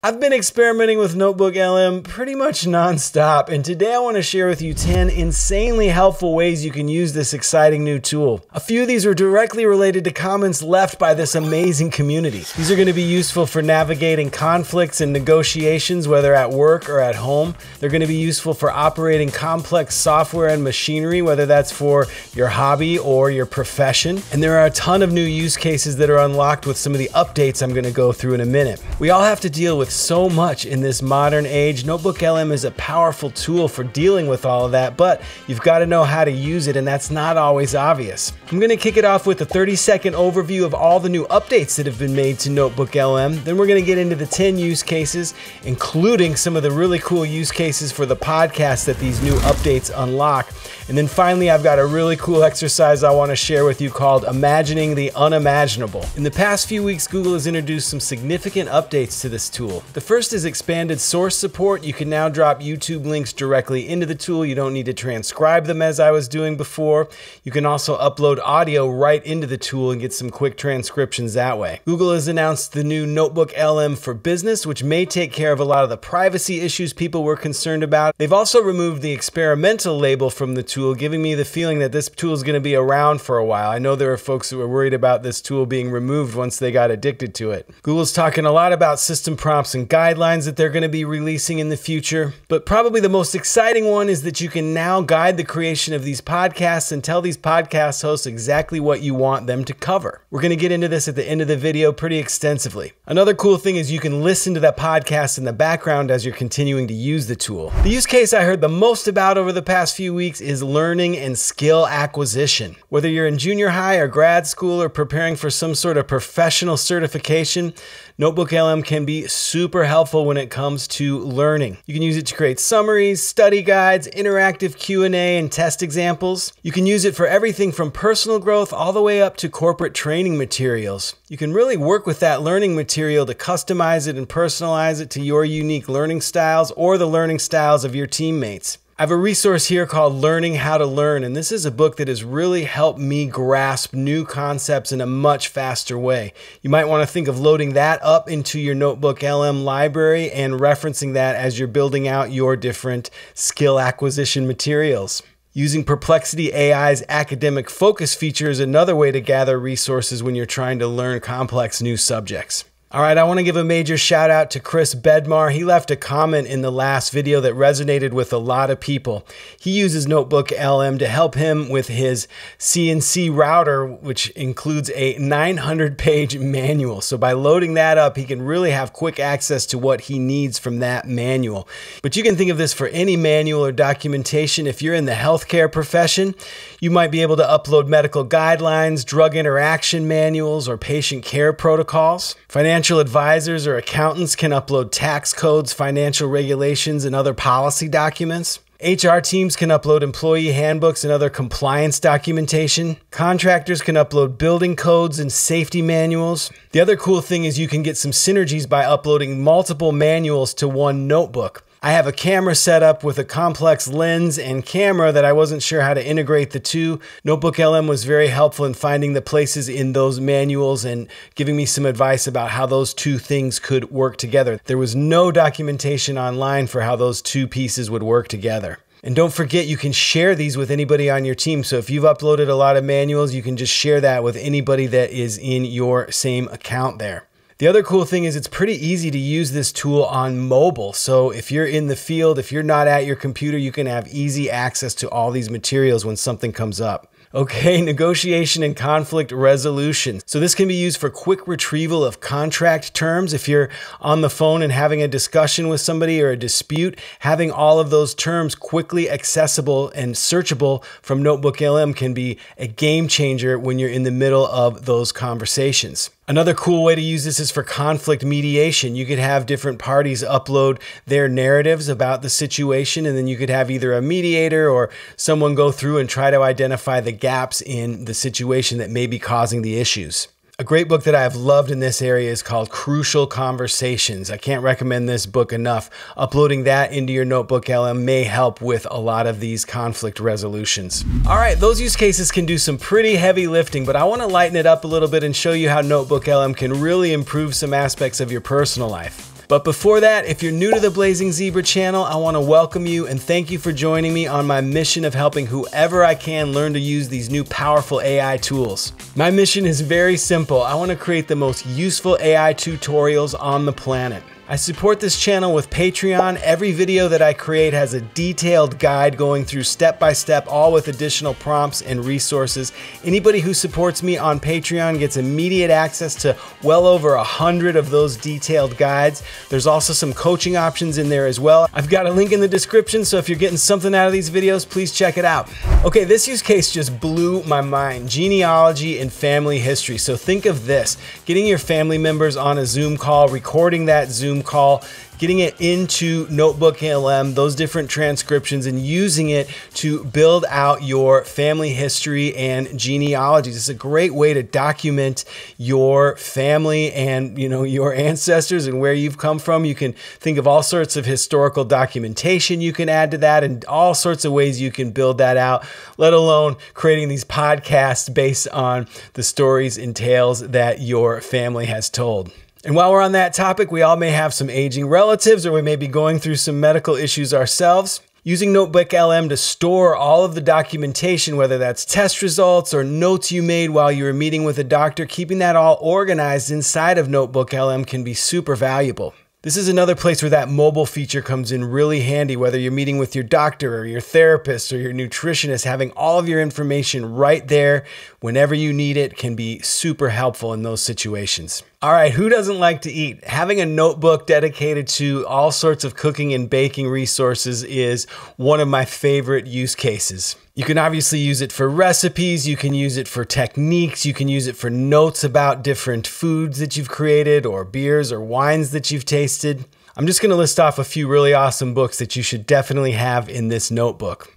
I've been experimenting with Notebook LM pretty much nonstop, and today I want to share with you 10 insanely helpful ways you can use this exciting new tool. A few of these are directly related to comments left by this amazing community. These are going to be useful for navigating conflicts and negotiations, whether at work or at home. They're going to be useful for operating complex software and machinery, whether that's for your hobby or your profession. And there are a ton of new use cases that are unlocked with some of the updates I'm going to go through in a minute. We all have to deal with so much in this modern age. Notebook LM is a powerful tool for dealing with all of that, but you've got to know how to use it, and that's not always obvious. I'm going to kick it off with a 30-second overview of all the new updates that have been made to Notebook LM. Then we're going to get into the 10 use cases, including some of the really cool use cases for the podcast that these new updates unlock. And then finally, I've got a really cool exercise I want to share with you called Imagining the Unimaginable. In the past few weeks, Google has introduced some significant updates to this tool. The first is expanded source support. You can now drop YouTube links directly into the tool. You don't need to transcribe them as I was doing before. You can also upload audio right into the tool and get some quick transcriptions that way. Google has announced the new Notebook LM for Business, which may take care of a lot of the privacy issues people were concerned about. They've also removed the experimental label from the tool, giving me the feeling that this tool is going to be around for a while. I know there are folks who are worried about this tool being removed once they got addicted to it. Google's talking a lot about system prompts and guidelines that they're going to be releasing in the future, but probably the most exciting one is that you can now guide the creation of these podcasts and tell these podcast hosts exactly what you want them to cover. We're going to get into this at the end of the video pretty extensively. Another cool thing is you can listen to that podcast in the background as you're continuing to use the tool. The use case I heard the most about over the past few weeks is learning and skill acquisition. Whether you're in junior high or grad school or preparing for some sort of professional certification, Notebook LM can be super helpful when it comes to learning. You can use it to create summaries, study guides, interactive Q&A, and test examples. You can use it for everything from personal growth all the way up to corporate training materials. You can really work with that learning material to customize it and personalize it to your unique learning styles or the learning styles of your teammates. I have a resource here called Learning How to Learn, and this is a book that has really helped me grasp new concepts in a much faster way. You might want to think of loading that up into your Notebook LM library and referencing that as you're building out your different skill acquisition materials. Using Perplexity AI's academic focus feature is another way to gather resources when you're trying to learn complex new subjects. All right, I want to give a major shout out to Chris Bedmar. He left a comment in the last video that resonated with a lot of people. He uses Notebook LM to help him with his CNC router, which includes a 900-page manual. So by loading that up, he can really have quick access to what he needs from that manual. But you can think of this for any manual or documentation. If you're in the healthcare profession, you might be able to upload medical guidelines, drug interaction manuals, or patient care protocols. Financial advisors or accountants can upload tax codes, financial regulations, and other policy documents. HR teams can upload employee handbooks and other compliance documentation. Contractors can upload building codes and safety manuals. The other cool thing is you can get some synergies by uploading multiple manuals to one notebook. I have a camera set up with a complex lens and camera that I wasn't sure how to integrate the two. Notebook LM was very helpful in finding the places in those manuals and giving me some advice about how those two things could work together. There was no documentation online for how those two pieces would work together. And don't forget, you can share these with anybody on your team. So if you've uploaded a lot of manuals, you can just share that with anybody that is in your same account there. The other cool thing is it's pretty easy to use this tool on mobile. So if you're in the field, if you're not at your computer, you can have easy access to all these materials when something comes up. Okay, negotiation and conflict resolution. So this can be used for quick retrieval of contract terms. If you're on the phone and having a discussion with somebody or a dispute, having all of those terms quickly accessible and searchable from Notebook LM can be a game changer when you're in the middle of those conversations. Another cool way to use this is for conflict mediation. You could have different parties upload their narratives about the situation, and then you could have either a mediator or someone go through and try to identify the gaps in the situation that may be causing the issues. A great book that I have loved in this area is called Crucial Conversations. I can't recommend this book enough. Uploading that into your Notebook LM may help with a lot of these conflict resolutions. All right, those use cases can do some pretty heavy lifting, but I want to lighten it up a little bit and show you how Notebook LM can really improve some aspects of your personal life. But before that, if you're new to the Blazing Zebra channel, I want to welcome you and thank you for joining me on my mission of helping whoever I can learn to use these new powerful AI tools. My mission is very simple. I want to create the most useful AI tutorials on the planet. I support this channel with Patreon. Every video that I create has a detailed guide going through step-by-step, all with additional prompts and resources. Anybody who supports me on Patreon gets immediate access to well over 100 of those detailed guides. There's also some coaching options in there as well. I've got a link in the description, so if you're getting something out of these videos, please check it out. Okay, this use case just blew my mind. Genealogy and family history. So think of this, getting your family members on a Zoom call, recording that Zoom call, getting it into Notebook LM, those different transcriptions, and using it to build out your family history and genealogies. It's a great way to document your family and, you know, your ancestors and where you've come from. You can think of all sorts of historical documentation you can add to that and all sorts of ways you can build that out, let alone creating these podcasts based on the stories and tales that your family has told. And while we're on that topic, we all may have some aging relatives, or we may be going through some medical issues ourselves. Using Notebook LM to store all of the documentation, whether that's test results or notes you made while you were meeting with a doctor, keeping that all organized inside of Notebook LM can be super valuable. This is another place where that mobile feature comes in really handy, whether you're meeting with your doctor or your therapist or your nutritionist. Having all of your information right there whenever you need it can be super helpful in those situations. All right, who doesn't like to eat? Having a notebook dedicated to all sorts of cooking and baking resources is one of my favorite use cases. You can obviously use it for recipes, you can use it for techniques, you can use it for notes about different foods that you've created or beers or wines that you've tasted. I'm just gonna list off a few really awesome books that you should definitely have in this notebook.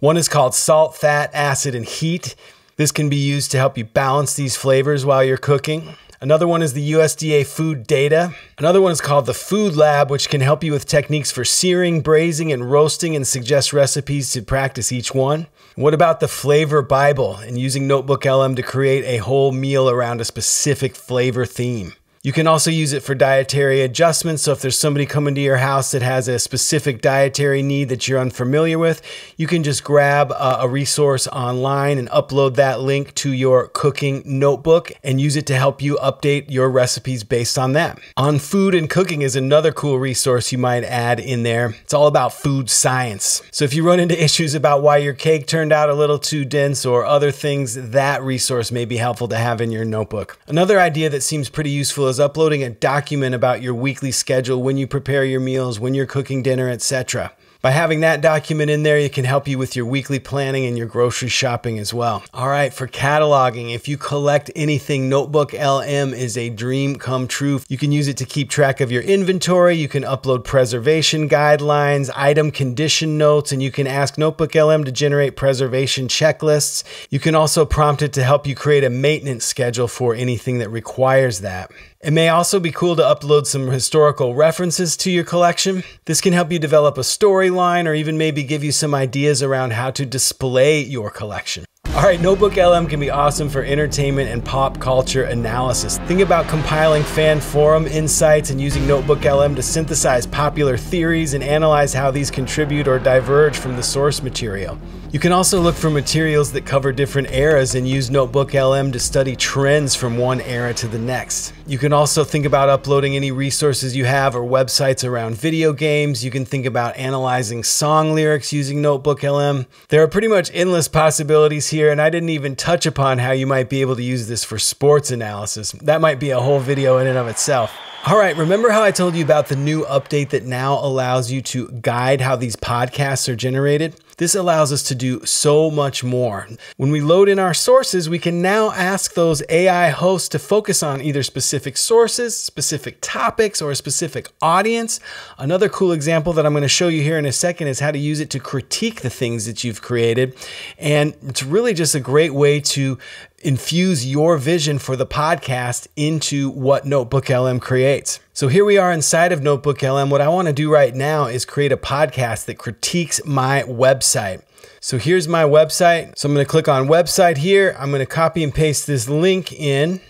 One is called Salt, Fat, Acid, and Heat. This can be used to help you balance these flavors while you're cooking. Another one is the USDA Food Data. Another one is called the Food Lab, which can help you with techniques for searing, braising, and roasting, and suggest recipes to practice each one. What about the Flavor Bible and using Notebook LM to create a whole meal around a specific flavor theme? You can also use it for dietary adjustments. So if there's somebody coming to your house that has a specific dietary need that you're unfamiliar with, you can just grab a resource online and upload that link to your cooking notebook and use it to help you update your recipes based on that. On Food and Cooking is another cool resource you might add in there. It's all about food science. So if you run into issues about why your cake turned out a little too dense or other things, that resource may be helpful to have in your notebook. Another idea that seems pretty useful is uploading a document about your weekly schedule, when you prepare your meals, when you're cooking dinner, etc. By having that document in there, it can help you with your weekly planning and your grocery shopping as well. All right, for cataloging, if you collect anything, Notebook LM is a dream come true. You can use it to keep track of your inventory, you can upload preservation guidelines, item condition notes, and you can ask Notebook LM to generate preservation checklists. You can also prompt it to help you create a maintenance schedule for anything that requires that. It may also be cool to upload some historical references to your collection. This can help you develop a storyline or even maybe give you some ideas around how to display your collection. All right, Notebook LM can be awesome for entertainment and pop culture analysis. Think about compiling fan forum insights and using Notebook LM to synthesize popular theories and analyze how these contribute or diverge from the source material. You can also look for materials that cover different eras and use Notebook LM to study trends from one era to the next. You can also think about uploading any resources you have or websites around video games. You can think about analyzing song lyrics using Notebook LM. There are pretty much endless possibilities here, and I didn't even touch upon how you might be able to use this for sports analysis. That might be a whole video in and of itself. All right, remember how I told you about the new update that now allows you to guide how these podcasts are generated? This allows us to do so much more. When we load in our sources, we can now ask those AI hosts to focus on either specific sources, specific topics, or a specific audience. Another cool example that I'm going to show you here in a second is how to use it to critique the things that you've created. And it's really just a great way to infuse your vision for the podcast into what Notebook LM creates. So here we are inside of Notebook LM. What I want to do right now is create a podcast that critiques my website. So here's my website. So I'm going to click on website here. I'm going to copy and paste this link in.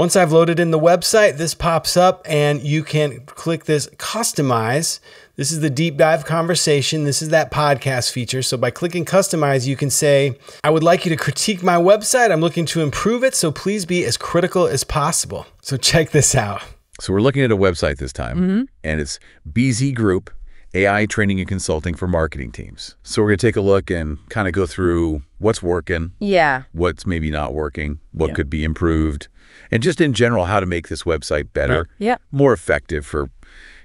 Once I've loaded in the website, this pops up and you can click this customize. This is the deep dive conversation. This is that podcast feature. So by clicking customize, you can say, I would like you to critique my website. I'm looking to improve it. So please be as critical as possible. So check this out. So we're looking at a website this time, and it's BZ Group, AI training and consulting for marketing teams. So we're going to take a look and kind of go through what's working, what's maybe not working, what could be improved, and just in general, how to make this website better, more effective for,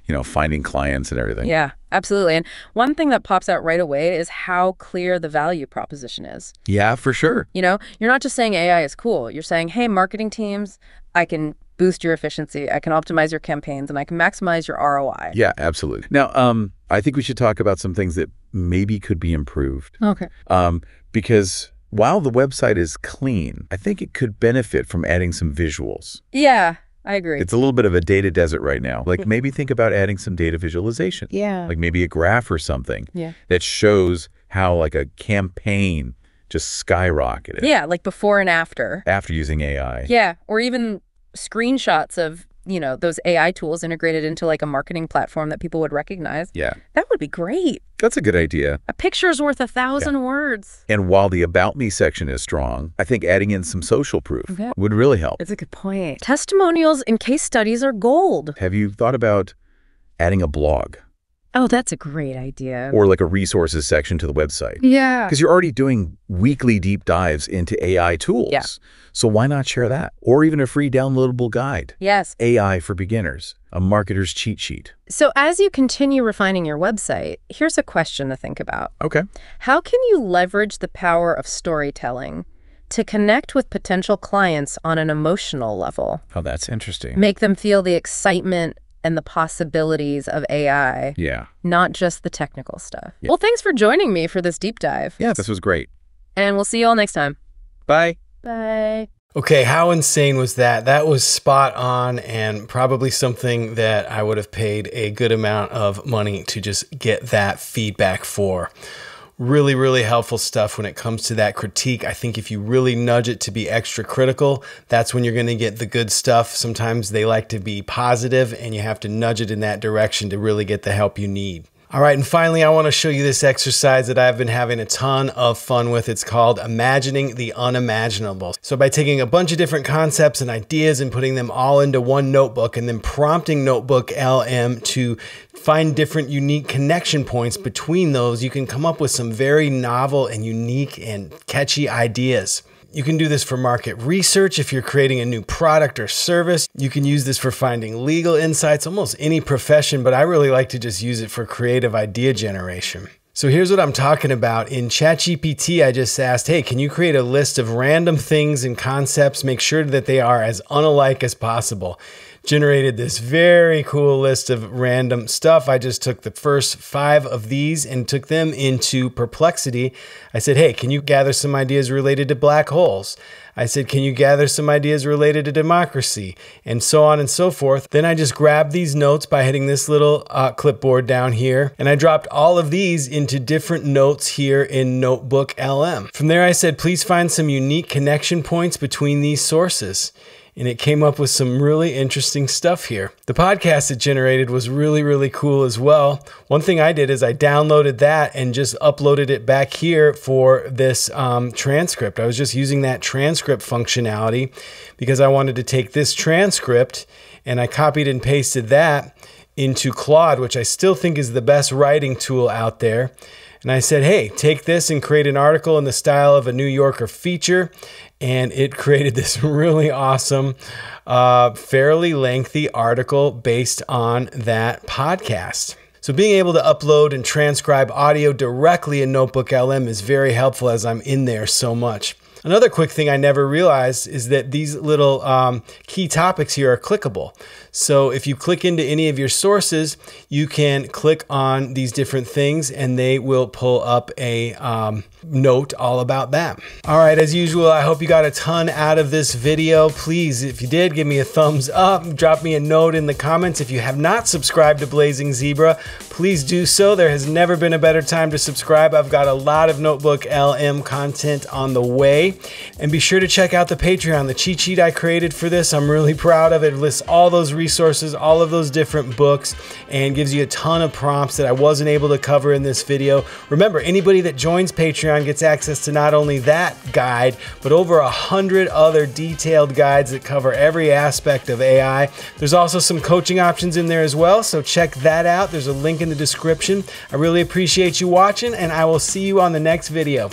you know, finding clients and everything. Yeah, absolutely. And one thing that pops out right away is how clear the value proposition is. Yeah, for sure. You know, you're not just saying AI is cool. You're saying, hey, marketing teams, I can boost your efficiency, I can optimize your campaigns, and I can maximize your ROI. Yeah, absolutely. Now, I think we should talk about some things that maybe could be improved. Okay. Because while the website is clean, I think it could benefit from adding some visuals. Yeah, I agree. It's a little bit of a data desert right now. Like maybe think about adding some data visualization. Yeah. Like maybe a graph or something that shows how like a campaign just skyrocketed. Yeah, like before and after. After using AI. Yeah, or even screenshots of, you know, those AI tools integrated into like a marketing platform that people would recognize. Yeah. That would be great. That's a good idea. A picture's worth 1,000 words. And while the About Me section is strong, I think adding in some social proof would really help. That's a good point. Testimonials and case studies are gold. Have you thought about adding a blog? Oh, that's a great idea. Or like a resources section to the website. Yeah. Because you're already doing weekly deep dives into AI tools. Yeah. So why not share that? Or even a free downloadable guide. Yes. AI for beginners, a marketer's cheat sheet. So as you continue refining your website, here's a question to think about. Okay. How can you leverage the power of storytelling to connect with potential clients on an emotional level? Oh, that's interesting. Make them feel the excitement and the possibilities of AI, not just the technical stuff. Yeah. Well, thanks for joining me for this deep dive. Yeah, this was great. And we'll see you all next time. Bye. Bye. Okay, how insane was that? That was spot on and probably something that I would have paid a good amount of money to just get that feedback for. Really, really helpful stuff when it comes to that critique. I think if you really nudge it to be extra critical, that's when you're going to get the good stuff. Sometimes they like to be positive and you have to nudge it in that direction to really get the help you need. All right, and finally, I want to show you this exercise that I've been having a ton of fun with. It's called Imagining the Unimaginable. So by taking a bunch of different concepts and ideas and putting them all into one notebook and then prompting Notebook LM to find different unique connection points between those, you can come up with some very novel and unique and catchy ideas. You can do this for market research if you're creating a new product or service. You can use this for finding legal insights, almost any profession, but I really like to just use it for creative idea generation. So here's what I'm talking about. In ChatGPT, I just asked, hey, can you create a list of random things and concepts? Make sure that they are as unalike as possible. Generated this very cool list of random stuff. I just took the first 5 of these and took them into Perplexity. I said, hey, can you gather some ideas related to black holes? I said, can you gather some ideas related to democracy? And so on and so forth. Then I just grabbed these notes by hitting this little clipboard down here, and I dropped all of these into different notes here in Notebook LM. From there, I said, please find some unique connection points between these sources. And it came up with some really interesting stuff here. The podcast it generated was really, really cool as well. One thing I did is I downloaded that and just uploaded it back here for this transcript. I was just using that transcript functionality because I wanted to take this transcript and I copied and pasted that into Claude, which I still think is the best writing tool out there. And I said, hey, take this and create an article in the style of a New Yorker feature. And it created this really awesome, fairly lengthy article based on that podcast. So being able to upload and transcribe audio directly in Notebook LM is very helpful as I'm in there so much. Another quick thing I never realized is that these little key topics here are clickable. So if you click into any of your sources, you can click on these different things and they will pull up a note all about that. All right, as usual, I hope you got a ton out of this video. Please, if you did, give me a thumbs up, drop me a note in the comments. If you have not subscribed to Blazing Zebra, please do so. There has never been a better time to subscribe. I've got a lot of Notebook LM content on the way. free. And be sure to check out the Patreon, the cheat sheet I created for this. I'm really proud of it. It lists all those resources, all of those different books, and gives you a ton of prompts that I wasn't able to cover in this video. Remember, anybody that joins Patreon gets access to not only that guide, but over 100 other detailed guides that cover every aspect of AI. There's also some coaching options in there as well, so check that out. There's a link in the description. I really appreciate you watching, and I will see you on the next video.